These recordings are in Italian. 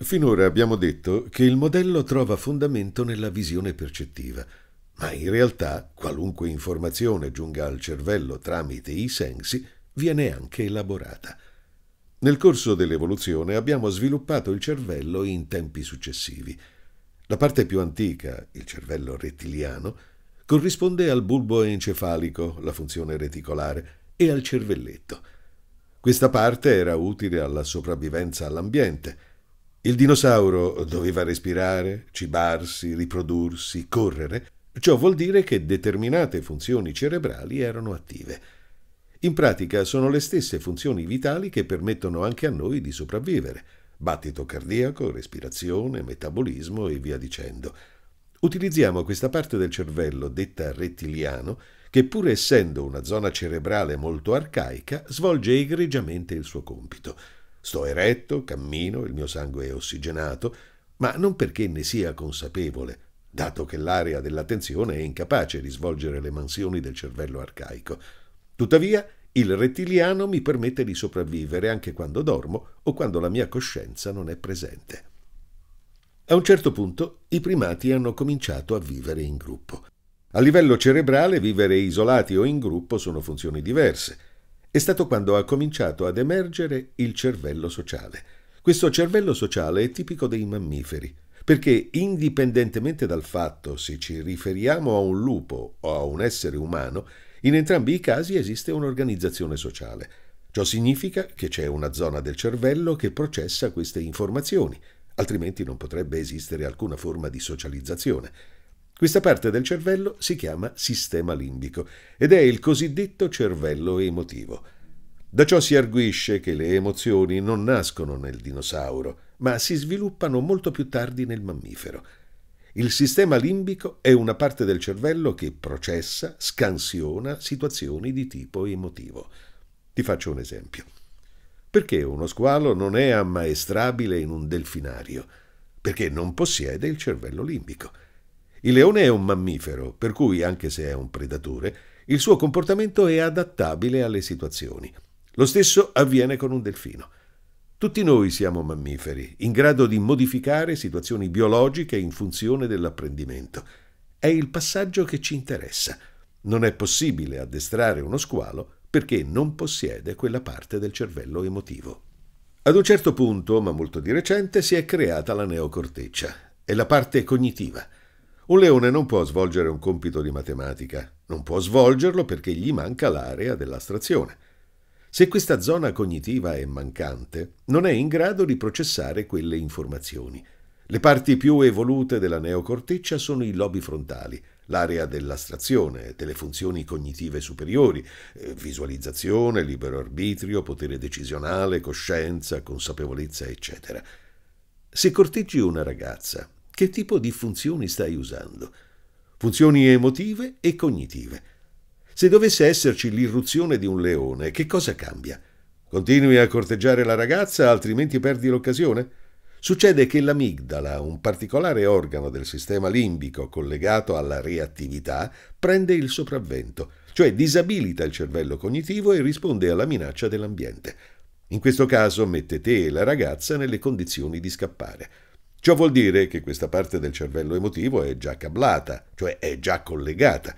Finora abbiamo detto che il modello trova fondamento nella visione percettiva, ma in realtà qualunque informazione giunga al cervello tramite i sensi viene anche elaborata. Nel corso dell'evoluzione abbiamo sviluppato il cervello in tempi successivi. La parte più antica, il cervello rettiliano, corrisponde al bulbo encefalico, la funzione reticolare, e al cervelletto. Questa parte era utile alla sopravvivenza all'ambiente. Il dinosauro doveva respirare, cibarsi, riprodursi, correre. Ciò vuol dire che determinate funzioni cerebrali erano attive. In pratica sono le stesse funzioni vitali che permettono anche a noi di sopravvivere: battito cardiaco, respirazione, metabolismo e via dicendo. Utilizziamo questa parte del cervello, detta rettiliano, che pur essendo una zona cerebrale molto arcaica, svolge egregiamente il suo compito. Sto eretto, cammino, il mio sangue è ossigenato, ma non perché ne sia consapevole, dato che l'area dell'attenzione è incapace di svolgere le mansioni del cervello arcaico. Tuttavia, il rettiliano mi permette di sopravvivere anche quando dormo o quando la mia coscienza non è presente. A un certo punto, i primati hanno cominciato a vivere in gruppo. A livello cerebrale, vivere isolati o in gruppo sono funzioni diverse. È stato quando ha cominciato ad emergere il cervello sociale. Questo cervello sociale è tipico dei mammiferi, perché indipendentemente dal fatto se ci riferiamo a un lupo o a un essere umano, in entrambi i casi esiste un'organizzazione sociale. Ciò significa che c'è una zona del cervello che processa queste informazioni, altrimenti non potrebbe esistere alcuna forma di socializzazione. Questa parte del cervello si chiama sistema limbico ed è il cosiddetto cervello emotivo. Da ciò si arguisce che le emozioni non nascono nel dinosauro, ma si sviluppano molto più tardi nel mammifero. Il sistema limbico è una parte del cervello che processa, scansiona situazioni di tipo emotivo. Ti faccio un esempio. Perché uno squalo non è ammaestrabile in un delfinario? Perché non possiede il cervello limbico. Il leone è un mammifero, per cui, anche se è un predatore, il suo comportamento è adattabile alle situazioni. Lo stesso avviene con un delfino. Tutti noi siamo mammiferi, in grado di modificare situazioni biologiche in funzione dell'apprendimento. È il passaggio che ci interessa. Non è possibile addestrare uno squalo perché non possiede quella parte del cervello emotivo. Ad un certo punto, ma molto di recente, si è creata la neocorteccia. È la parte cognitiva. Un leone non può svolgere un compito di matematica. Non può svolgerlo perché gli manca l'area dell'astrazione. Se questa zona cognitiva è mancante, non è in grado di processare quelle informazioni. Le parti più evolute della neocorteccia sono i lobi frontali, l'area dell'astrazione, delle funzioni cognitive superiori, visualizzazione, libero arbitrio, potere decisionale, coscienza, consapevolezza, eccetera. Se corteggi una ragazza, che tipo di funzioni stai usando? Funzioni emotive e cognitive. Se dovesse esserci l'irruzione di un leone, che cosa cambia? Continui a corteggiare la ragazza, altrimenti perdi l'occasione? Succede che l'amigdala, un particolare organo del sistema limbico collegato alla reattività, prende il sopravvento, cioè disabilita il cervello cognitivo e risponde alla minaccia dell'ambiente. In questo caso mette te e la ragazza nelle condizioni di scappare. Ciò vuol dire che questa parte del cervello emotivo è già cablata, cioè è già collegata.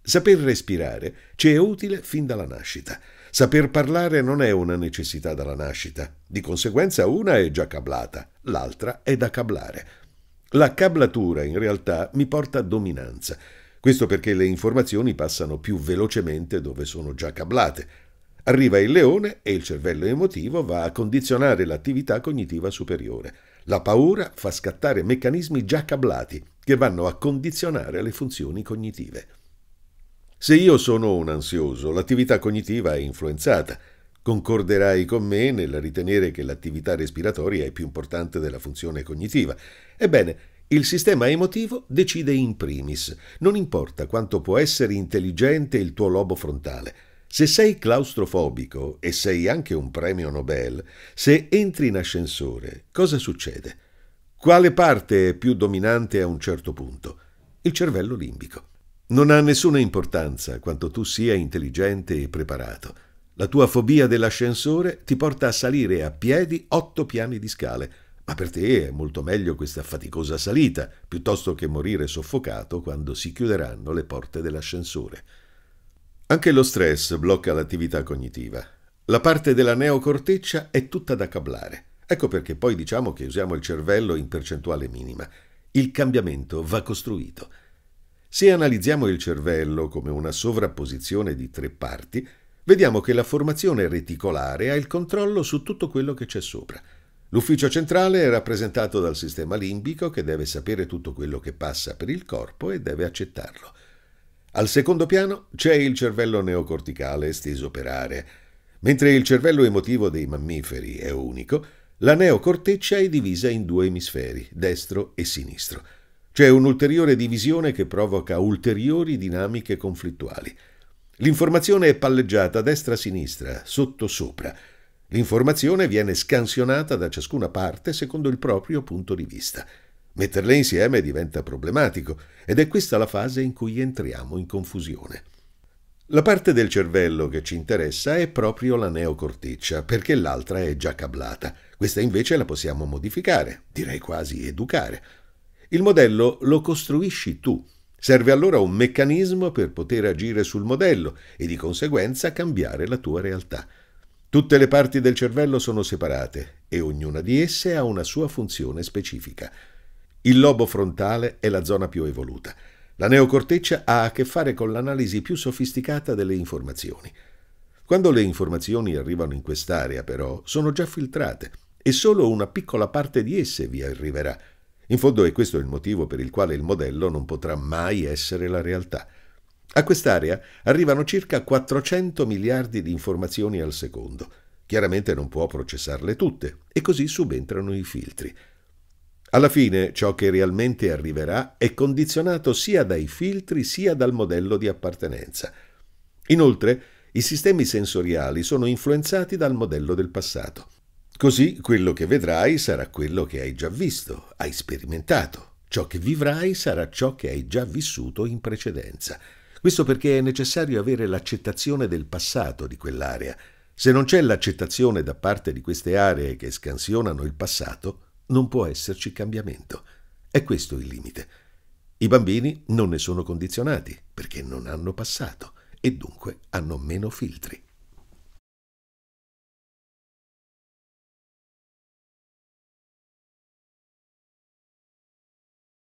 Saper respirare ci è utile fin dalla nascita. Saper parlare non è una necessità dalla nascita. Di conseguenza una è già cablata, l'altra è da cablare. La cablatura in realtà mi porta a dominanza. Questo perché le informazioni passano più velocemente dove sono già cablate. Arriva il leone e il cervello emotivo va a condizionare l'attività cognitiva superiore. La paura fa scattare meccanismi già cablati che vanno a condizionare le funzioni cognitive. Se io sono un ansioso, l'attività cognitiva è influenzata. Concorderai con me nel ritenere che l'attività respiratoria è più importante della funzione cognitiva. Ebbene, il sistema emotivo decide in primis. Non importa quanto può essere intelligente il tuo lobo frontale. Se sei claustrofobico e sei anche un premio Nobel, se entri in ascensore, cosa succede? Quale parte è più dominante a un certo punto? Il cervello limbico. Non ha nessuna importanza quanto tu sia intelligente e preparato. La tua fobia dell'ascensore ti porta a salire a piedi 8 piani di scale, Ma per te è molto meglio questa faticosa salita, piuttosto che morire soffocato quando si chiuderanno le porte dell'ascensore. Anche lo stress blocca l'attività cognitiva. La parte della neocorteccia è tutta da cablare. Ecco perché poi diciamo che usiamo il cervello in percentuale minima. Il cambiamento va costruito. Se analizziamo il cervello come una sovrapposizione di tre parti, vediamo che la formazione reticolare ha il controllo su tutto quello che c'è sopra. L'ufficio centrale è rappresentato dal sistema limbico, che deve sapere tutto quello che passa per il corpo e deve accettarlo. Al secondo piano c'è il cervello neocorticale esteso per aree. Mentre il cervello emotivo dei mammiferi è unico, la neocorteccia è divisa in due emisferi, destro e sinistro. C'è un'ulteriore divisione che provoca ulteriori dinamiche conflittuali. L'informazione è palleggiata destra-sinistra, sotto-sopra. L'informazione viene scansionata da ciascuna parte secondo il proprio punto di vista. Metterle insieme diventa problematico, ed è questa la fase in cui entriamo in confusione. La parte del cervello che ci interessa è proprio la neocorteccia, perché l'altra è già cablata. Questa invece la possiamo modificare, direi quasi educare. Il modello lo costruisci tu. Serve allora un meccanismo per poter agire sul modello e di conseguenza cambiare la tua realtà. Tutte le parti del cervello sono separate e ognuna di esse ha una sua funzione specifica. Il lobo frontale è la zona più evoluta. La neocorteccia ha a che fare con l'analisi più sofisticata delle informazioni. Quando le informazioni arrivano in quest'area, però, sono già filtrate e solo una piccola parte di esse vi arriverà. In fondo è questo il motivo per il quale il modello non potrà mai essere la realtà. A quest'area arrivano circa 400 miliardi di informazioni al secondo. Chiaramente non può processarle tutte e così subentrano i filtri. Alla fine ciò che realmente arriverà è condizionato sia dai filtri sia dal modello di appartenenza. Inoltre, i sistemi sensoriali sono influenzati dal modello del passato. Così quello che vedrai sarà quello che hai già visto, hai sperimentato. Ciò che vivrai sarà ciò che hai già vissuto in precedenza. Questo perché è necessario avere l'accettazione del passato di quell'area. Se non c'è l'accettazione da parte di queste aree che scansionano il passato, non può esserci cambiamento. È questo il limite. I bambini non ne sono condizionati perché non hanno passato e dunque hanno meno filtri.